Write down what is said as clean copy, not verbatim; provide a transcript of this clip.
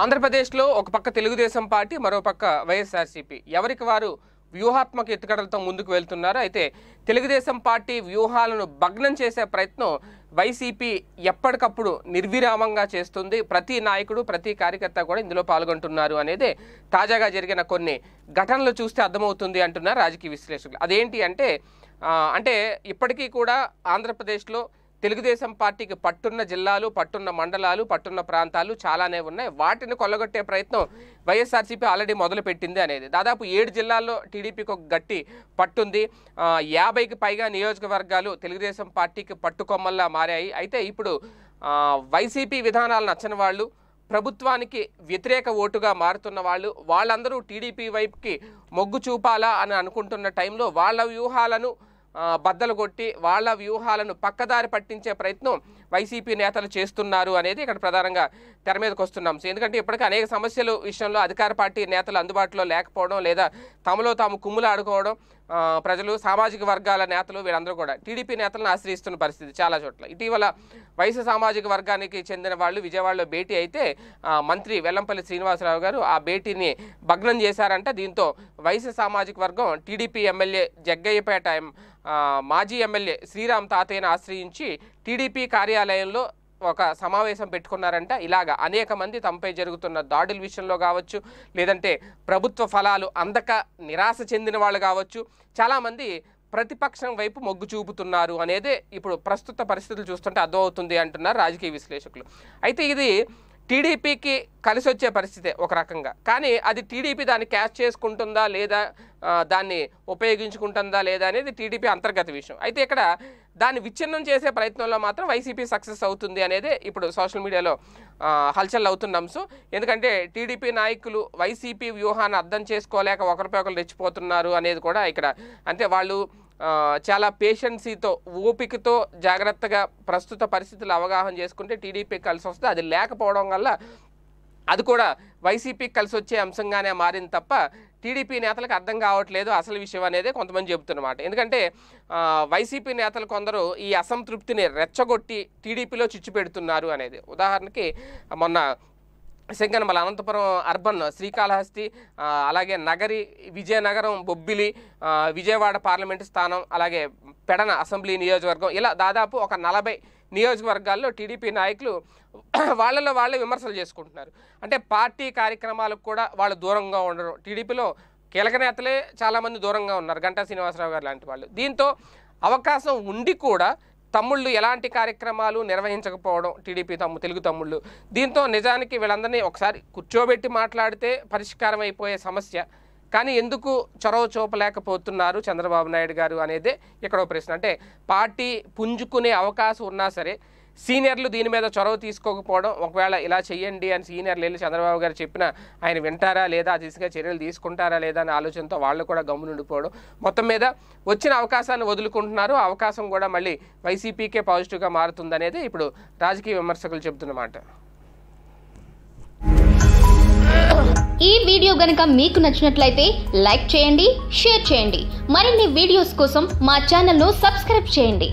ఆంధ్రప్రదేశ్లో ఒక పక్క తెలుగుదేశం పార్టీ మరోపక్క వైఎస్ఆర్సీపీ ఎవరికి వారు వ్యూహాత్మక ఎత్తుగడలతో ముందుకు వెళ్తున్నారు. అయితే తెలుగుదేశం పార్టీ వ్యూహాలను భగ్నం చేసే ప్రయత్నం వైసీపీ ఎప్పటికప్పుడు నిర్విరామంగా చేస్తుంది. ప్రతి నాయకుడు ప్రతి కార్యకర్త కూడా ఇందులో పాల్గొంటున్నారు అనేది తాజాగా జరిగిన కొన్ని ఘటనలు చూస్తే అర్థమవుతుంది అంటున్నారు రాజకీయ విశ్లేషకులు. అదేంటి అంటే ఇప్పటికీ కూడా ఆంధ్రప్రదేశ్లో తెలుగుదేశం పార్టీకి పట్టున్న జిల్లాలు పట్టున్న మండలాలు పట్టున్న ప్రాంతాలు చాలానే ఉన్నాయి. వాటిని కొల్లగొట్టే ప్రయత్నం వైఎస్ఆర్సీపీ ఆల్రెడీ మొదలుపెట్టింది అనేది. దాదాపు 7 జిల్లాల్లో టీడీపీకి ఒక గట్టి పట్టుంది. 50కి పైగా నియోజకవర్గాలు తెలుగుదేశం పార్టీకి పట్టుకొమ్మల్లా మారాయి. అయితే ఇప్పుడు వైసీపీ విధానాలు నచ్చని వాళ్ళు, ప్రభుత్వానికి వ్యతిరేక ఓటుగా మారుతున్న వాళ్ళు, వాళ్ళందరూ టీడీపీ వైపుకి మొగ్గు చూపాలా అని అనుకుంటున్న టైంలో వాళ్ళ వ్యూహాలను బద్దలు కొట్టి వాళ్ళ వ్యూహాలను పక్కదారి పట్టించే ప్రయత్నం వైసీపీ నేతలు చేస్తున్నారు అనేది ఇక్కడ ప్రధానంగా తెర మీదకి వస్తున్నాం. ఎందుకంటే ఇప్పటికీ అనేక సమస్యలు విషయంలో అధికార పార్టీ నేతలు అందుబాటులో లేకపోవడం, లేదా తమలో తాము కుమ్ములాడుకోవడం, ప్రజలు సామాజిక వర్గాల నేతలు వీరందరూ కూడా టీడీపీ నేతలను ఆశ్రయిస్తున్న పరిస్థితి చాలా చోట్ల. ఇటీవల వైఎస్ఆర్ సామాజిక వర్గానికి చెందిన వాళ్ళు విజయవాడలో భేటీ అయితే మంత్రి వెల్లంపల్లి శ్రీనివాసరావు గారు ఆ భేటీని భగ్నం చేశారంట. దీంతో వైఎస్ఆర్ సామాజిక వర్గం టీడీపీ ఎమ్మెల్యే జగ్గయ్యపేట మాజీ ఎమ్మెల్యే శ్రీరామ్ తాతయ్యను ఆశ్రయించి టీడీపీ కార్యాలయంలో ఒక సమావేశం పెట్టుకున్నారంట. ఇలాగ అనేక మంది తమపై జరుగుతున్న దాడుల విషయంలో కావచ్చు, లేదంటే ప్రభుత్వ ఫలాలు అందక నిరాశ చెందిన వాళ్ళు కావచ్చు, చాలామంది ప్రతిపక్షం వైపు మొగ్గు చూపుతున్నారు అనేదే ఇప్పుడు ప్రస్తుత పరిస్థితులు చూస్తుంటే అర్థమవుతుంది అంటున్నారు రాజకీయ విశ్లేషకులు. అయితే ఇది టీడీపీకి కలిసి వచ్చే పరిస్థితే ఒక రకంగా, కానీ అది టీడీపీ దాన్ని క్యాష్ చేసుకుంటుందా లేదా, దాన్ని ఉపయోగించుకుంటుందా లేదా అనేది టీడీపీ అంతర్గత విషయం. అయితే ఇక్కడ దాన్ని విచ్ఛిన్నం చేసే ప్రయత్నంలో మాత్రం వైసీపీ సక్సెస్ అవుతుంది అనేది ఇప్పుడు సోషల్ మీడియాలో హల్చల్ అవుతున్న అంశం. ఎందుకంటే టీడీపీ నాయకులు వైసీపీ వ్యూహాన్ని అర్థం చేసుకోలేక ఒకరిపై ఒకరు రెచ్చిపోతున్నారు అనేది కూడా ఇక్కడ. అంటే వాళ్ళు చాలా పేషెన్సీతో ఓపికతో జాగ్రత్తగా ప్రస్తుత పరిస్థితులు అవగాహన చేసుకుంటే టీడీపీ కలిసి వస్తే, అది లేకపోవడం వల్ల అది కూడా వైసీపీకి కలిసి వచ్చే అంశంగానే మారింది తప్ప టీడీపీ నేతలకు అర్థం కావట్లేదు అసలు విషయం అనేది కొంతమంది చెబుతున్నమాట. ఎందుకంటే వైసీపీ నేతలు కొందరు ఈ అసంతృప్తిని రెచ్చగొట్టి టీడీపీలో చిచ్చు పెడుతున్నారు అనేది. ఉదాహరణకి మొన్న శంకనమల అనంతపురం అర్బన్ శ్రీకాళహస్తి, అలాగే నగరి విజయనగరం, బొబ్బిలి, విజయవాడ పార్లమెంటు స్థానం, అలాగే పెడన అసెంబ్లీ నియోజకవర్గం, ఇలా దాదాపు ఒక 40 నియోజకవర్గాల్లో టీడీపీ నాయకులు వాళ్ళలో వాళ్ళే విమర్శలు చేసుకుంటున్నారు. అంటే పార్టీ కార్యక్రమాలకు కూడా వాళ్ళు దూరంగా ఉండరు. టీడీపీలో కీలక నేతలే చాలామంది దూరంగా ఉన్నారు, గంటా శ్రీనివాసరావు గారు లాంటి వాళ్ళు. దీంతో అవకాశం ఉండి కూడా తమ్ముళ్ళు ఎలాంటి కార్యక్రమాలు నిర్వహించకపోవడం, టీడీపీ తెలుగు తమ్ముళ్ళు. దీంతో నిజానికి వీళ్ళందరినీ ఒకసారి కూర్చోబెట్టి మాట్లాడితే పరిష్కారం అయిపోయే సమస్య, కానీ ఎందుకు చొరవ చూపలేకపోతున్నారు చంద్రబాబు నాయుడు గారు అనేదే ఇక్కడ ప్రశ్న. అంటే పార్టీ పుంజుకునే అవకాశం ఉన్నా సరే సీనియర్లు దీని మీద చొరవ తీసుకోకపోవడం, ఒకవేళ ఇలా చేయండి అని సీనియర్లు వెళ్ళి చంద్రబాబు గారు చెప్పినా ఆయన వింటారా లేదా, ఆ దిశగా చర్యలు తీసుకుంటారా లేదా అనే ఆలోచనతో వాళ్ళు కూడా గమ్మునుండిపోవడం, మొత్తం మీద వచ్చిన అవకాశాన్ని వదులుకుంటున్నారు. అవకాశం కూడా మళ్ళీ వైసీపీకే పాజిటివ్గా మారుతుందనేది ఇప్పుడు రాజకీయ విమర్శకులు చెబుతున్నమాట. ఈ వీడియో గనుక మీకు నచ్చినట్లయితే లైక్ చేయండి, షేర్ చేయండి. మరిన్ని వీడియోస్ కోసం మా ఛానల్ను సబ్స్క్రైబ్ చేయండి.